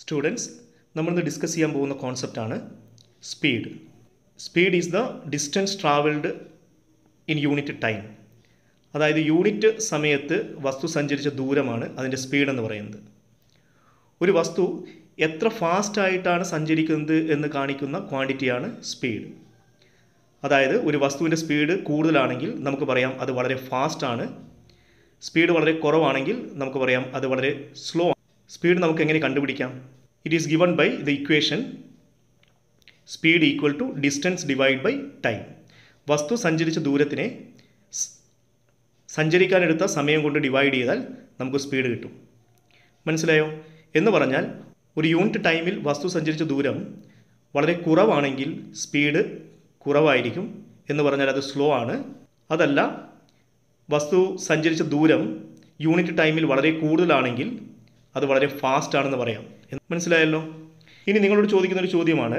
Students, നമ്മൾ ഇന്ന് discuss ചെയ്യാൻ പോകുന്ന കോൺസെപ്റ്റ് ആണ് speed. Speed is the distance travelled in unit time. അതായത് യൂണിറ്റ് സമയത്ത് വസ്തു സഞ്ചരിച്ച ദൂരമാണ് അതിൻ്റെ സ്പീഡ് എന്ന് പറയുന്നത്. ഒരു വസ്തു എത്ര ഫാസ്റ്റായിട്ടാണ് സഞ്ചരിക്കുന്നത് എന്ന് കാണിക്കുന്ന ക്വാണ്ടിറ്റിയാണ് സ്പീഡ്. അതായത് ഒരു വസ്തുവിൻ്റെ സ്പീഡ് കൂടുതലാണെങ്കിൽ നമുക്ക് പറയാം അത് വളരെ ഫാസ്റ്റാണ്. സ്പീഡ് വളരെ കുറവാണെങ്കിൽ നമുക്ക് പറയാം അത് വളരെ സ്ലോ. സ്പീഡ് നമുക്ക് എങ്ങനെ കണ്ടുപിടിക്കാം? It is given by the equation speed equal to distance divide by time. വസ്തു സഞ്ചരിച്ച ദൂരത്തിനെ സഞ്ചരിക്കാനെടുത്ത സമയം കൊണ്ട് ഡിവൈഡ് ചെയ്താൽ നമുക്ക് സ്പീഡ് കിട്ടും. മനസ്സിലായോ? എന്ന് പറഞ്ഞാൽ ഒരു യൂണിറ്റ് ടൈമിൽ വസ്തു സഞ്ചരിച്ച ദൂരം വളരെ കുറവാണെങ്കിൽ സ്പീഡ് കുറവായിരിക്കും. എന്ന് പറഞ്ഞാൽ അത് സ്ലോ ആണ്. അതല്ല, വസ്തു സഞ്ചരിച്ച ദൂരം യൂണിറ്റ് ടൈമിൽ വളരെ കൂടുതലാണെങ്കിൽ അത് വളരെ ഫാസ്റ്റ് ആണെന്ന് പറയാം. മനസ്സിലായല്ലോ? ഇനി നിങ്ങളോട് ചോദിക്കുന്ന ഒരു ചോദ്യമാണ്,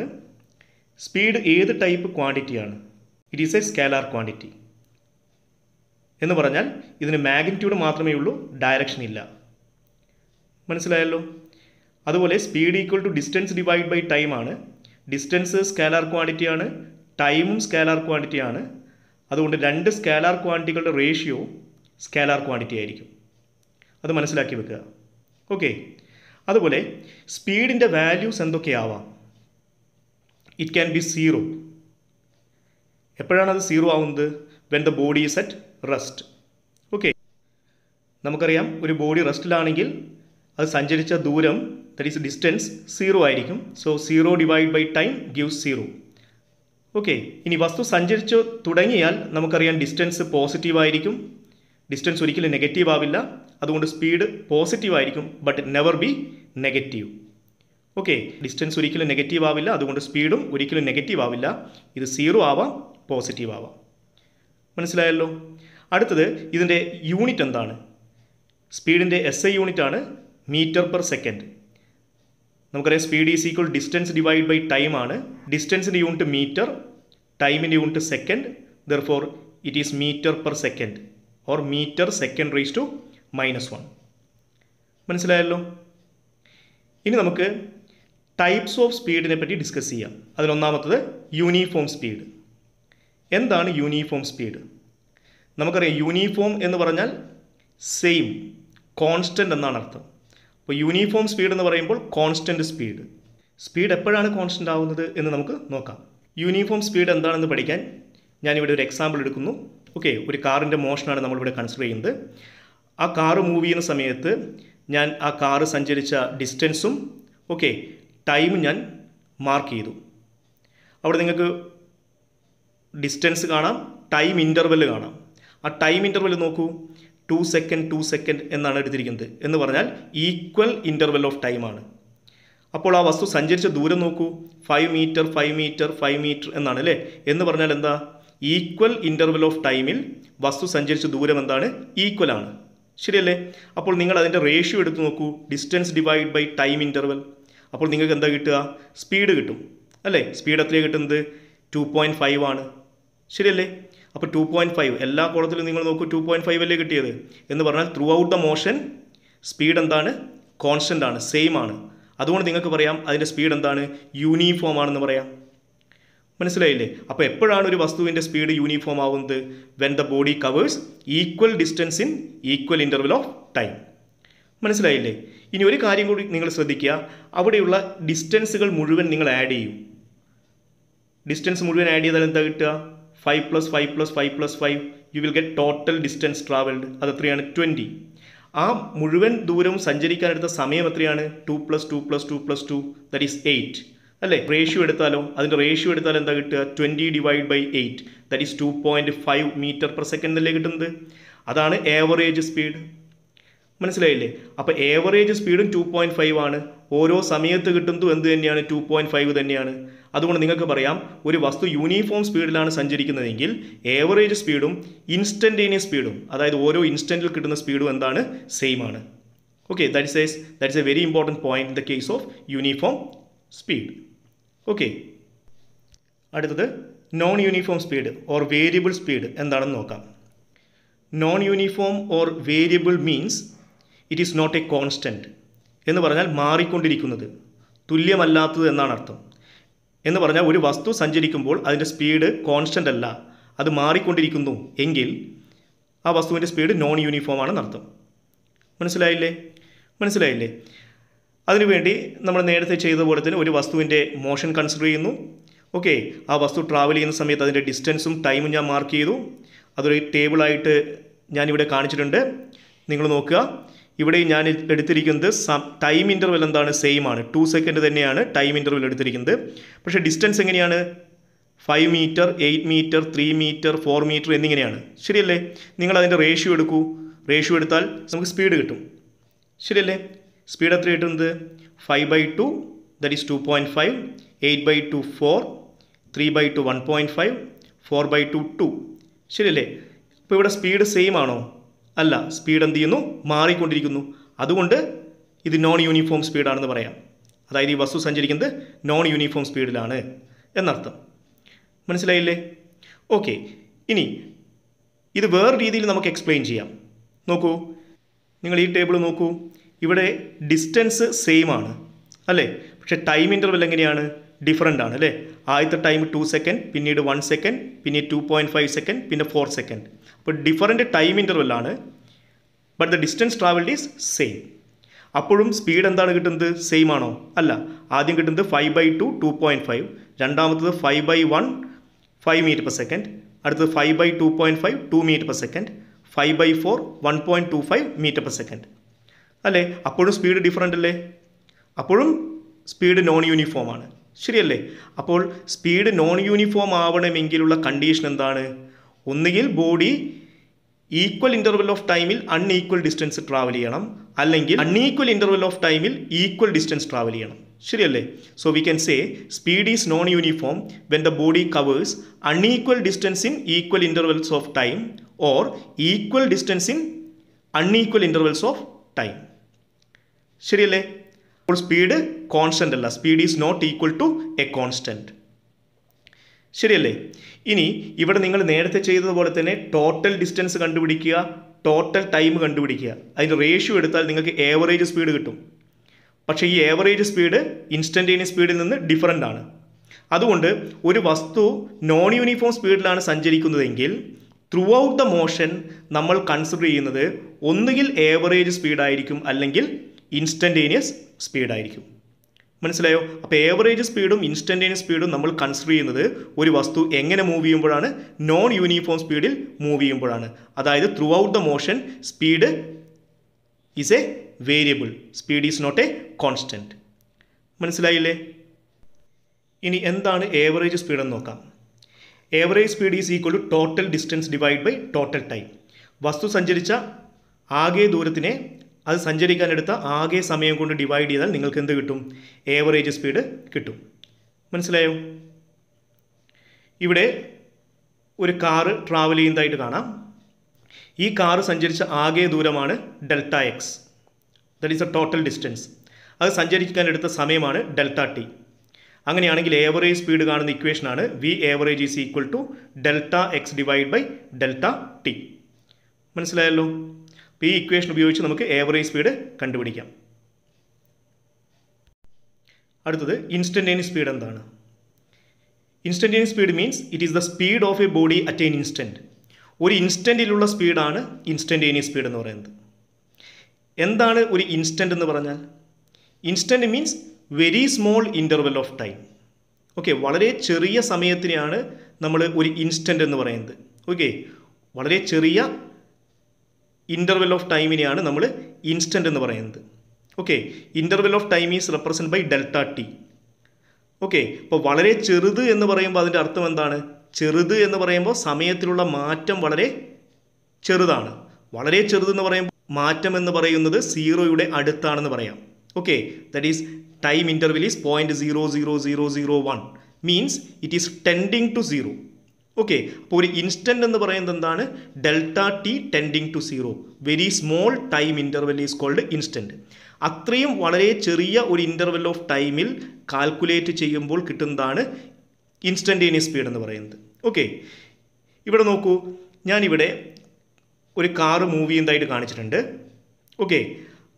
സ്പീഡ് ഏത് ടൈപ്പ് ക്വാണ്ടിറ്റിയാണ്? It is a scalar quantity. എന്ന് പറഞ്ഞാൽ ഇതിന് മാഗ്നിറ്റ്യൂഡ് മാത്രമേ ഉള്ളൂ, ഡയറക്ഷൻ ഇല്ല. മനസ്സിലായല്ലോ? അതുപോലെ speed equal to distance divide by time ആണ്. ഡിസ്റ്റൻസ് സ്കാലാർ ക്വാണ്ടിറ്റിയാണ്, ടൈമും സ്കാലാർ ക്വാണ്ടിറ്റിയാണ്. അതുകൊണ്ട് രണ്ട് സ്കാലാർ ക്വാണ്ടിറ്റികളുടെ റേഷ്യോ സ്കാലാർ ക്വാണ്ടിറ്റി ആയിരിക്കും. അത് മനസ്സിലാക്കി വെക്കുക. ഓക്കെ. അതുപോലെ സ്പീഡിൻ്റെ വാല്യൂസ് എന്തൊക്കെയാവാം? It can be zero. എപ്പോഴാണ് അത് സീറോ ആവുന്നത്? When the body is at rest. Okay. നമുക്കറിയാം, ഒരു ബോഡി റെസ്റ്റിലാണെങ്കിൽ അത് സഞ്ചരിച്ച ദൂരം, ദറ്റ് ഈസ് ഡിസ്റ്റൻസ്, സീറോ ആയിരിക്കും. So zero divide by time gives zero. Okay. ഇനി വസ്തു സഞ്ചരിച്ചു തുടങ്ങിയാൽ നമുക്കറിയാം ഡിസ്റ്റൻസ് പോസിറ്റീവായിരിക്കും. ഡിസ്റ്റൻസ് ഒരിക്കലും നെഗറ്റീവ് ആവില്ല. അതുകൊണ്ട് സ്പീഡ് പോസിറ്റീവായിരിക്കും, but never be negative. Okay. Distance ഒരിക്കലും നെഗറ്റീവ് ആവില്ല, അതുകൊണ്ട് സ്പീഡും ഒരിക്കലും നെഗറ്റീവ് ആവില്ല. ഇത് സീറോ ആവാം, പോസിറ്റീവ് ആവാം. മനസ്സിലായല്ലോ? അടുത്തത്, ഇതിൻ്റെ യൂണിറ്റ് എന്താണ്? സ്പീഡിൻ്റെ SI യൂണിറ്റാണ് മീറ്റർ പെർ സെക്കൻഡ്. നമുക്കറിയാം speed is equal distance divide by time ആണ്. ഡിസ്റ്റൻസിൻ്റെ യൂണിറ്റ് മീറ്റർ, ടൈമിൻ്റെ unit second. Therefore it is metre per second or metre second raise to -1. മനസ്സിലായല്ലോ? ഇനി നമുക്ക് ടൈപ്സ് ഓഫ് സ്പീഡിനെ പറ്റി ഡിസ്കസ് ചെയ്യാം. അതിലൊന്നാമത്തത് യൂണിഫോം സ്പീഡ്. എന്താണ് യൂണിഫോം സ്പീഡ്? നമുക്കറിയാം യൂണിഫോം എന്ന് പറഞ്ഞാൽ സെയിം, കോൺസ്റ്റൻ്റ് എന്നാണ് അർത്ഥം. അപ്പോൾ യൂണിഫോം സ്പീഡ് എന്ന് പറയുമ്പോൾ കോൺസ്റ്റൻറ്റ് സ്പീഡ്. സ്പീഡ് എപ്പോഴാണ് കോൺസ്റ്റൻ്റ് ആവുന്നത് എന്ന് നമുക്ക് നോക്കാം. യൂണിഫോം സ്പീഡ് എന്താണെന്ന് പഠിക്കാൻ ഞാനിവിടെ ഒരു എക്സാമ്പിൾ എടുക്കുന്നു. ഓക്കെ. ഒരു കാറിൻ്റെ മോഷനാണ് നമ്മളിവിടെ കൺസിഡർ ചെയ്യുന്നത്. ആ കാറ് മൂവ് ചെയ്യുന്ന സമയത്ത് ഞാൻ ആ കാറ് സഞ്ചരിച്ച ഡിസ്റ്റൻസും ഓക്കെ ടൈമും ഞാൻ മാർക്ക് ചെയ്തു. അവിടെ നിങ്ങൾക്ക് ഡിസ്റ്റൻസ് കാണാം, ടൈം ഇൻ്റർവെല് കാണാം. ആ ടൈം ഇൻ്റർവെല് നോക്കൂ, 2 സെക്കൻഡ് എന്നാണ് എടുത്തിരിക്കുന്നത്. എന്ന് പറഞ്ഞാൽ ഈക്വൽ ഇൻ്റർവെൽ ഓഫ് ടൈമാണ്. അപ്പോൾ ആ വസ്തു സഞ്ചരിച്ച ദൂരം നോക്കൂ, 5 മീറ്റർ എന്നാണ്, അല്ലേ? എന്ന് പറഞ്ഞാൽ എന്താ? ഈക്വൽ ഇൻ്റർവെൽ ഓഫ് ടൈമിൽ വസ്തു സഞ്ചരിച്ച ദൂരം എന്താണ്? ഈക്വൽ ആണ്. ശരിയല്ലേ? അപ്പോൾ നിങ്ങൾ അതിൻ്റെ റേഷ്യോ എടുത്ത് നോക്കൂ, distance divide by time interval. അപ്പോൾ നിങ്ങൾക്ക് എന്താ കിട്ടുക? സ്പീഡ് കിട്ടും, അല്ലേ? സ്പീഡ് എത്രയാണ് കിട്ടുന്നത്? 2.5 ആണ്. ശരിയല്ലേ? അപ്പോൾ 2.5 എല്ലാ കോളത്തിലും നിങ്ങൾ നോക്കൂ, 2.5 അല്ലേ കിട്ടിയത്? എന്ന് പറഞ്ഞാൽ throughout the motion speed എന്താണ്? കോൺസ്റ്റൻ്റ് ആണ്, സെയിം ആണ്. അതുകൊണ്ട് നിങ്ങൾക്ക് പറയാം അതിൻ്റെ സ്പീഡ് എന്താണ്? യൂണിഫോം ആണെന്ന് പറയാം. മനസ്സിലായില്ലേ? അപ്പോൾ എപ്പോഴാണ് ഒരു വസ്തുവിൻ്റെ സ്പീഡ് യൂണിഫോം ആവുന്നത്? When the body covers equal distance in equal interval of time. മനസ്സിലായില്ലേ? ഇനി ഒരു കാര്യം കൂടി നിങ്ങൾ ശ്രദ്ധിക്കുക, അവിടെയുള്ള ഡിസ്റ്റൻസുകൾ മുഴുവൻ നിങ്ങൾ ആഡ് ചെയ്യും. ഡിസ്റ്റൻസ് മുഴുവൻ ആഡ് ചെയ്താൽ എന്താ കിട്ടുക? 5 + 5 + 5 + 5 you will get total distance travelled. അത് എത്രയാണ്? 20. ആ മുഴുവൻ ദൂരവും സഞ്ചരിക്കാനെടുത്ത സമയം എത്രയാണ്? 2 + 2 + 2 + 2 ദറ്റ് ഈസ് 8, അല്ലേ? റേഷ്യോ എടുത്താലോ? അതിൻ്റെ റേഷ്യോ എടുത്താൽ എന്താ കിട്ടുക? 20 / 8 that is 2.5 metre per second അല്ലേ കിട്ടുന്നത്? അതാണ് ഏവറേജ് സ്പീഡ്. മനസ്സിലായില്ലേ? അപ്പോൾ ഏവറേജ് സ്പീഡും 2.5 ആണ്. ഓരോ സമയത്ത് കിട്ടുന്നതും എന്ത് തന്നെയാണ്? 2.5 തന്നെയാണ്. അതുകൊണ്ട് നിങ്ങൾക്ക് പറയാം ഒരു വസ്തു യൂണിഫോം സ്പീഡിലാണ് സഞ്ചരിക്കുന്നതെങ്കിൽ ഏവറേജ് സ്പീഡും ഇൻസ്റ്റൻറ്റേനിയസ് സ്പീഡും, അതായത് ഓരോ ഇൻസ്റ്റൻറ്റിൽ കിട്ടുന്ന സ്പീഡും എന്താണ്? സെയിം ആണ്. Okay. That is a very important point in the case of uniform speed. Okay. അടുത്തത് non uniform speed or variable speed എന്താണെന്ന് നോക്കാം. Non uniform or variable means it is not a constant. എന്ന് പറഞ്ഞാൽ മാറിക്കൊണ്ടിരിക്കുന്നത്, തുല്യമല്ലാത്തത് എന്നാണ് അർത്ഥം. എന്ന് പറഞ്ഞാൽ ഒരു വസ്തു സഞ്ചരിക്കുമ്പോൾ അതിൻ്റെ സ്പീഡ് കോൺസ്റ്റൻ്റ് അല്ല, അത് മാറിക്കൊണ്ടിരിക്കുന്നു എങ്കിൽ ആ വസ്തുവിൻ്റെ സ്പീഡ് നോൺ യൂണിഫോം ആണെന്നർത്ഥം. മനസ്സിലായില്ലേ? അതിനുവേണ്ടി നമ്മൾ നേരത്തെ ചെയ്ത പോലെ തന്നെ ഒരു വസ്തുവിൻ്റെ മോഷൻ കൺസിഡർ ചെയ്യുന്നു. ഓക്കെ, ആ വസ്തു ട്രാവൽ ചെയ്യുന്ന സമയത്ത് അതിൻ്റെ ഡിസ്റ്റൻസും ടൈമും ഞാൻ മാർക്ക് ചെയ്തു. അതൊരു ടേബിളായിട്ട് ഞാനിവിടെ കാണിച്ചിട്ടുണ്ട്, നിങ്ങൾ നോക്കുക. ഇവിടെ ഞാൻ എടുത്തിരിക്കുന്നത് ടൈം ഇൻ്റർവെൽ എന്താണ്, സെയിം ആണ്, 2 സെക്കൻഡ് തന്നെയാണ് ടൈം ഇൻ്റർവെൽ എടുത്തിരിക്കുന്നത്. പക്ഷേ ഡിസ്റ്റൻസ് എങ്ങനെയാണ്? 5 മീറ്റർ, 8 മീറ്റർ, 3 മീറ്റർ, 4 മീറ്റർ എന്നിങ്ങനെയാണ്. ശരിയല്ലേ? നിങ്ങൾ അതിൻ്റെ റേഷ്യോ എടുക്കൂ. റേഷ്യോ എടുത്താൽ നമുക്ക് സ്പീഡ് കിട്ടും. ശരിയല്ലേ? സ്പീഡ് എത്ര കിട്ടുന്നത്? 5/2, ദറ്റ് ഈസ് 2.5, 8/2 4, 3/2 1.5, 4/2 2. ശരിയല്ലേ? അപ്പോൾ ഇവിടെ സ്പീഡ് സെയിം ആണോ? അല്ല, സ്പീഡ് എന്ത് ചെയ്യുന്നു? മാറിക്കൊണ്ടിരിക്കുന്നു. അതുകൊണ്ട് ഇത് നോൺ യൂണിഫോം സ്പീഡാണെന്ന് പറയാം. അതായത് ഈ വസ്തു സഞ്ചരിക്കുന്നത് നോൺ യൂണിഫോം സ്പീഡിലാണ് എന്നർത്ഥം. മനസ്സിലായില്ലേ? ഓക്കെ, ഇനി ഇത് വേറെ രീതിയിൽ നമുക്ക് എക്സ്പ്ലെയിൻ ചെയ്യാം. നോക്കൂ, നിങ്ങൾ ഈ ടേബിൾ നോക്കൂ. ഇവിടെ ഡിസ്റ്റൻസ് സെയിം ആണ് അല്ലേ, പക്ഷേ ടൈം ഇൻ്റർവെൽ എങ്ങനെയാണ്? ഡിഫറൻ്റ് ആണ് അല്ലേ. ആദ്യത്തെ ടൈം 2 സെക്കൻഡ്, പിന്നീട് 1 സെക്കൻഡ്, പിന്നെ 2.5 സെക്കൻഡ്, പിന്നെ 4 സെക്കൻഡ്. അപ്പോൾ ഡിഫറൻറ്റ് ടൈം ഇൻ്റർവെല്ലാണ്, but the distance travelled is same. അപ്പോഴും സ്പീഡ് എന്താണ് കിട്ടുന്നത്? സെയിം ആണോ? അല്ല. ആദ്യം കിട്ടുന്നത് 5/2 2.5, രണ്ടാമത്തത് 5/1 5 മീറ്റർ പെർ സെക്കൻഡ്, അടുത്തത് 5/2.5 2 metre per second, 5/4 1.25 metre per second അല്ലേ. അപ്പോഴും സ്പീഡ് ഡിഫറൻ്റ് അല്ലേ, അപ്പോഴും സ്പീഡ് നോൺ യൂണിഫോം ആണ്. ശരിയല്ലേ? അപ്പോൾ സ്പീഡ് നോൺ യൂണിഫോം ആവണമെങ്കിലുള്ള കണ്ടീഷൻ എന്താണ്? ഒന്നുകിൽ ബോഡി ഈക്വൽ ഇൻ്റർവെൽ ഓഫ് ടൈമിൽ അൺഈക്വൽ ഡിസ്റ്റൻസ് ട്രാവൽ ചെയ്യണം, അല്ലെങ്കിൽ അൺഈക്വൽ ഇൻ്റർവെൽ ഓഫ് ടൈമിൽ ഈക്വൽ ഡിസ്റ്റൻസ് ട്രാവൽ ചെയ്യണം. ശരിയല്ലേ? So we can say speed is non uniform when the body covers unequal distance in equal intervals of time, or equal distance in unequal intervals of time. ശരിയല്ലേ? അപ്പോൾ speed constant അല്ല, speed is not equal to a constant. ശരിയല്ലേ? ഇനി ഇവിടെ നിങ്ങൾ നേരത്തെ ചെയ്തതുപോലെ തന്നെ ടോട്ടൽ ഡിസ്റ്റൻസ് കണ്ടുപിടിക്കുക, ടോട്ടൽ ടൈം കണ്ടുപിടിക്കുക. അതിൻ്റെ റേഷ്യോ എടുത്താൽ നിങ്ങൾക്ക് ഏവറേജ് സ്പീഡ് കിട്ടും. പക്ഷേ ഈ ഏവറേജ് സ്പീഡ് ഇൻസ്റ്റൻറ്റേനിയസ് സ്പീഡിൽ നിന്ന് ഡിഫറൻ്റ് ആണ്. അതുകൊണ്ട് ഒരു വസ്തു നോൺ യൂണിഫോം സ്പീഡിലാണ് സഞ്ചരിക്കുന്നതെങ്കിൽ ത്രൂ ഔട്ട് ദ മോഷൻ നമ്മൾ കൺസിഡർ ചെയ്യുന്നത് ഒന്നുകിൽ ഏവറേജ് സ്പീഡായിരിക്കും, അല്ലെങ്കിൽ ഇൻസ്റ്റൻറ്റേനിയസ് സ്പീഡായിരിക്കും. മനസ്സിലായോ? അപ്പോൾ ഏവറേജ് സ്പീഡും ഇൻസ്റ്റൻറ്റേനിയസ് സ്പീഡും നമ്മൾ കൺസിഡർ ചെയ്യുന്നത് ഒരു വസ്തു എങ്ങനെ മൂവ് ചെയ്യുമ്പോഴാണ്? നോൺ യൂണിഫോം സ്പീഡിൽ മൂവ് ചെയ്യുമ്പോഴാണ്. അതായത് throughout the motion speed is a variable, speed is not a constant. മനസ്സിലായില്ലേ? ഇനി എന്താണ് ഏവറേജ് സ്പീഡെന്ന് നോക്കാം. Average speed is equal to total distance divide by total time. വസ്തു സഞ്ചരിച്ച ആകെ ദൂരത്തിനെ അത് സഞ്ചരിക്കാനെടുത്ത ആകെ സമയം കൊണ്ട് ഡിവൈഡ് ചെയ്താൽ നിങ്ങൾക്ക് എന്ത് കിട്ടും? ഏവറേജ് സ്പീഡ് കിട്ടും. മനസ്സിലായോ? ഇവിടെ ഒരു കാറ് ട്രാവൽ ചെയ്യുന്നതായിട്ട് കാണാം. ഈ കാറ് സഞ്ചരിച്ച ആകെ ദൂരമാണ് delta x, that is a total distance. അത് സഞ്ചരിക്കാനെടുത്ത സമയമാണ് ഡെൽറ്റ t. അങ്ങനെയാണെങ്കിൽ ഏവറേജ് സ്പീഡ് കാണുന്ന ഇക്വേഷനാണ് v average is equal to delta x divide by delta t. മനസ്സിലായല്ലോ? അപ്പോൾ ഈ ഇക്വേഷൻ ഉപയോഗിച്ച് നമുക്ക് ഏവറേജ് സ്പീഡ് കണ്ടുപിടിക്കാം. അടുത്തത് ഇൻസ്റ്റൻറ്റേനിയസ് സ്പീഡ് എന്താണ്? Instantaneous speed means it is the speed of a body at an instant. ഒരു ഇൻസ്റ്റൻറ്റിലുള്ള സ്പീഡാണ് ഇൻസ്റ്റൻറ്റേനിയസ് സ്പീഡ് എന്ന് പറയുന്നത്. എന്താണ് ഒരു ഇൻസ്റ്റൻറ്റ് എന്ന് പറഞ്ഞാൽ? Instant means very small interval of time. Okay, വളരെ ചെറിയ സമയത്തിനെയാണ് നമ്മൾ ഒരു ഇൻസ്റ്റൻറ്റ് എന്ന് പറയുന്നത്. ഓക്കെ, വളരെ ചെറിയ ഇൻ്റർവെൽ ഓഫ് ടൈമിനെയാണ് നമ്മൾ ഇൻസ്റ്റൻറ്റ് എന്ന് പറയുന്നത്. Okay, interval of time is represent by delta t. Okay, അപ്പോൾ വളരെ ചെറുത് എന്ന് പറയുമ്പോൾ അതിൻ്റെ അർത്ഥം എന്താണ്? ചെറുത് എന്ന് പറയുമ്പോൾ സമയത്തിലുള്ള മാറ്റം വളരെ ചെറുതാണ്. വളരെ ചെറുതെന്ന് പറയുമ്പോൾ മാറ്റം എന്ന് പറയുന്നത് 0യുടെ അടുത്താണെന്ന് പറയാം. Okay, that is time interval is 0.00001, means it is tending to 0. Okay, അപ്പോൾ ഒരു ഇൻസ്റ്റൻറ്റ് എന്ന് പറയുന്നത് എന്താണ്? Delta t tending to 0. Very small time interval is called instant. അത്രയും വളരെ ചെറിയ ഒരു ഇൻ്റർവെൽ ഓഫ് ടൈമിൽ കാൽക്കുലേറ്റ് ചെയ്യുമ്പോൾ കിട്ടുന്നതാണ് ഇൻസ്റ്റൻറ്റേനിയസ് സ്പീഡ് എന്ന് പറയുന്നത്. ഓക്കെ, ഇവിടെ നോക്കൂ, ഞാനിവിടെ ഒരു കാറ് മൂവ് ചെയ്യുന്നതായിട്ട് കാണിച്ചിട്ടുണ്ട്. ഓക്കെ,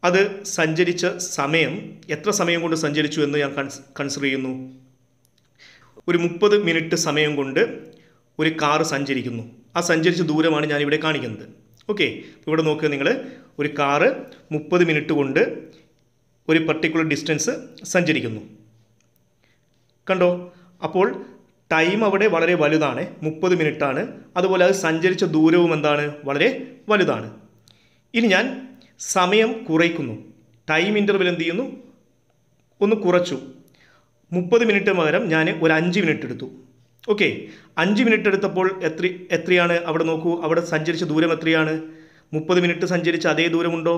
അത് സഞ്ചരിച്ച സമയം എത്ര സമയം കൊണ്ട് സഞ്ചരിച്ചു എന്ന് ഞാൻ കൺസിഡർ ചെയ്യുന്നു. ഒരു 30 മിനിറ്റ് സമയം കൊണ്ട് ഒരു കാറ് സഞ്ചരിക്കുന്നു. ആ സഞ്ചരിച്ച ദൂരമാണ് ഞാനിവിടെ കാണിക്കുന്നത്. ഓക്കെ, ഇവിടെ നോക്കുക, നിങ്ങൾ ഒരു കാറ് 30 മിനിറ്റ് കൊണ്ട് ഒരു പർട്ടിക്കുലർ ഡിസ്റ്റൻസ് സഞ്ചരിക്കുന്നു. കണ്ടോ? അപ്പോൾ ടൈം അവിടെ വളരെ വലുതാണ്, 30 മിനിറ്റാണ്. അതുപോലെ അത് സഞ്ചരിച്ച ദൂരവും എന്താണ്, വളരെ വലുതാണ്. ഇനി ഞാൻ സമയം കുറയ്ക്കുന്നു, ടൈം ഇൻ്റർവെൽ എന്ത് ചെയ്യുന്നു, ഒന്ന് കുറച്ചു. 30 മിനിറ്റ് പകരം ഞാൻ ഒരു 5 മിനിറ്റ് എടുത്തു. ഓക്കെ, 5 മിനിറ്റ് എടുത്തപ്പോൾ എത്രയാണ് അവിടെ നോക്കൂ, അവിടെ സഞ്ചരിച്ച ദൂരം എത്രയാണ്? 30 മിനിറ്റ് സഞ്ചരിച്ച അതേ ദൂരമുണ്ടോ?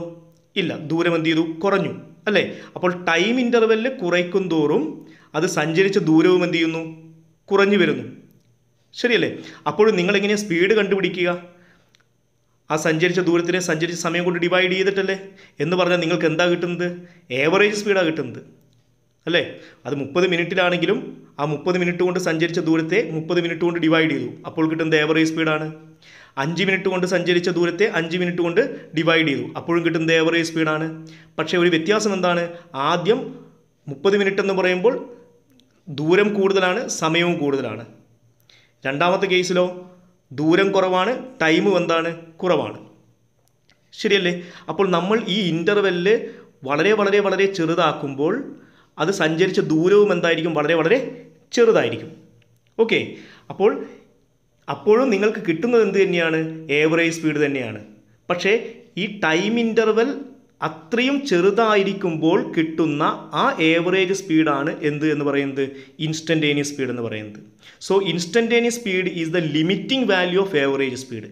ഇല്ല, ദൂരം എന്ത് ചെയ്തു, കുറഞ്ഞു അല്ലേ. അപ്പോൾ ടൈം ഇൻ്റർവെല്ല് കുറയ്ക്കും തോറും അത് സഞ്ചരിച്ച ദൂരവും എന്ത് ചെയ്യുന്നു, കുറഞ്ഞു വരുന്നു. ശരിയല്ലേ? അപ്പോൾ നിങ്ങളെങ്ങനെയാണ് സ്പീഡ് കണ്ടുപിടിക്കുക? ആ സഞ്ചരിച്ച ദൂരത്തിനെ സഞ്ചരിച്ച സമയം കൊണ്ട് ഡിവൈഡ് ചെയ്തിട്ടല്ലേ. എന്ന് പറഞ്ഞാൽ നിങ്ങൾക്ക് എന്താ കിട്ടുന്നത്? ഏവറേജ് സ്പീഡാണ് കിട്ടുന്നത് അല്ലേ. അത് 30 മിനിറ്റിലാണെങ്കിലും ആ 30 മിനിറ്റ് കൊണ്ട് സഞ്ചരിച്ച ദൂരത്തെ 30 മിനിറ്റ് കൊണ്ട് ഡിവൈഡ് ചെയ്തു. അപ്പോൾ കിട്ടുന്നത് ഏവറേജ് സ്പീഡാണ്. 5 മിനിറ്റ് കൊണ്ട് സഞ്ചരിച്ച ദൂരത്തെ 5 മിനിറ്റ് കൊണ്ട് ഡിവൈഡ് ചെയ്തു. അപ്പോഴും കിട്ടുന്നത് ഏവറേജ് സ്പീഡാണ്. പക്ഷേ ഒരു വ്യത്യാസം എന്താണ്? ആദ്യം 30 മിനിറ്റ് എന്ന് പറയുമ്പോൾ ദൂരം കൂടുതലാണ്, സമയവും കൂടുതലാണ്. രണ്ടാമത്തെ കേസിലോ ദൂരം കുറവാണ്, ടൈമും എന്താണ്, കുറവാണ്. ശരിയല്ലേ? അപ്പോൾ നമ്മൾ ഈ ഇൻ്റർവെല്ല് വളരെ വളരെ വളരെ ചെറുതാക്കുമ്പോൾ അത് സഞ്ചരിച്ച ദൂരവും എന്തായിരിക്കും, വളരെ വളരെ ചെറുതായിരിക്കും. ഓക്കെ, അപ്പോൾ അപ്പോഴും നിങ്ങൾക്ക് കിട്ടുന്നത് എന്ത് തന്നെയാണ്, ഏവറേജ് സ്പീഡ് തന്നെയാണ്. പക്ഷേ ഈ ടൈം ഇൻ്റർവെൽ അത്രയും ചെറുതായിരിക്കുമ്പോൾ കിട്ടുന്ന ആ ഏവറേജ് സ്പീഡാണ് എന്ന് പറയുന്നത് ഇൻസ്റ്റൻറ്റേനിയസ് സ്പീഡ് എന്ന് പറയുന്നത്. So instantaneous speed is the limiting value of average speed.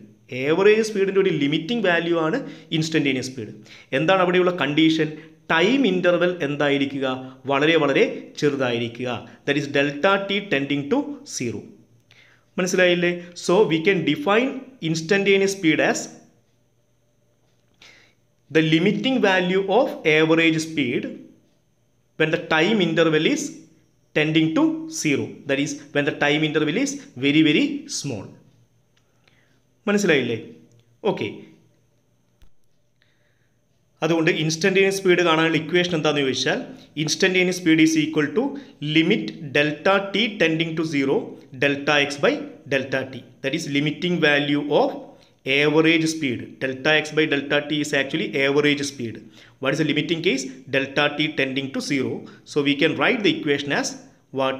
Average സ്പീഡിൻ്റെ ഒരു ലിമിറ്റിംഗ് വാല്യൂ ആണ് ഇൻസ്റ്റൻറ്റേനിയസ് സ്പീഡ്. എന്താണ് അവിടെയുള്ള കണ്ടീഷൻ? ടൈം ഇൻ്റർവെൽ എന്തായിരിക്കുക, വളരെ വളരെ ചെറുതായിരിക്കുക. That is delta t → 0. മനസ്സിലായില്ലേ? So we can define instantaneous speed as the limiting value of average speed when the time interval is tending to 0, that is when the time interval is very very small. മനസ്സിലായില്ലേ? Okay, അതുകൊണ്ട് instantaneous speed കാണാനുള്ള equation എന്താണെന്ന് ചോദിച്ചാൽ instantaneous speed is equal to limit delta t → 0 delta x/delta t, that is limiting value of average speed. delta x/delta t is actually average speed. What is the limiting case? delta t → 0. So we can write the equation as what?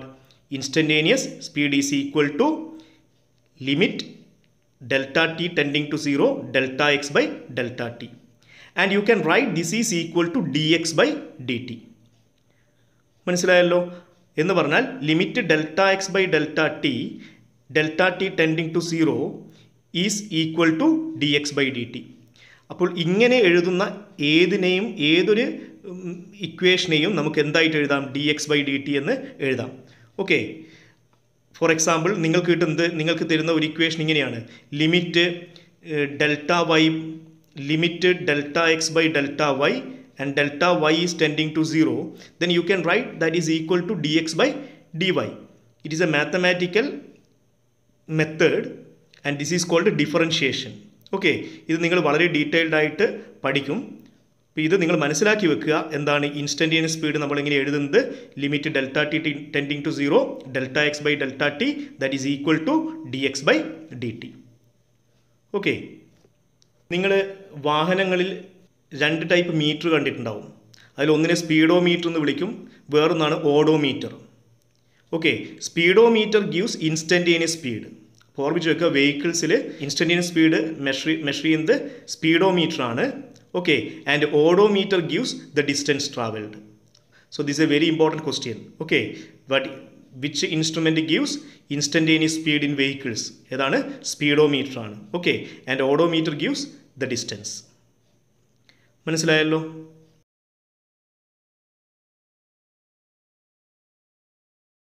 Instantaneous speed is equal to limit delta t → 0 delta x/delta t, and you can write this is equal to dx/dt. മനസ്സിലായല്ലോ? എന്ന് പറഞ്ഞാൽ limit delta x/delta t delta t → 0 is equal to dx/dt. അപ്പോൾ ഇങ്ങനെ എഴുതുന്ന ഏതിനെയും ഏതൊരു ഇക്വേഷനെയും നമുക്ക് എന്തായിട്ട് എഴുതാം, dx/dt എന്ന് എഴുതാം. ഓക്കെ, ഫോർ എക്സാമ്പിൾ നിങ്ങൾക്ക് കിട്ടുന്നത്, നിങ്ങൾക്ക് തരുന്ന ഒരു ഇക്വേഷൻ ഇങ്ങനെയാണ്, limit delta x/delta y and delta y → 0, then you can write that is equal to dx/dy. It is a mathematical method and this is called differentiation. Okay, ഇത് നിങ്ങൾ വളരെ detailed ആയിട്ട് പഠിക്കും. അപ്പോൾ ഇത് നിങ്ങൾ മനസ്സിലാക്കി വെക്കുക, എന്താണ് ഇൻസ്റ്റൻറ്റേനിയസ് സ്പീഡ് നമ്മളിങ്ങനെ എഴുതുന്നത്, limit delta t → 0 delta x/delta t dx/dt. Okay, നിങ്ങൾ വാഹനങ്ങളിൽ 2 ടൈപ്പ് മീറ്റർ കണ്ടിട്ടുണ്ടാവും. അതിലൊന്നിനെ സ്പീഡോ മീറ്റർ എന്ന് വിളിക്കും, വേറൊന്നാണ് odometer. Okay, speedometer gives instantaneous speed. ഓർമ്മിച്ച് വെക്കുക, വെഹിക്കിൾസിൽ ഇൻസ്റ്റൻറ്റേനിയസ് സ്പീഡ് മെഷർ ചെയ്യുന്നത് സ്പീഡോമീറ്റർ ആണ്. Okay, and odometer gives the distance travelled. So this a very important question. Okay, but which instrument gives instantaneous speed in vehicles? ഏതാണ്? Speedometer ആണ്. Okay, and odometer gives the distance. മനസ്സിലായല്ലോ?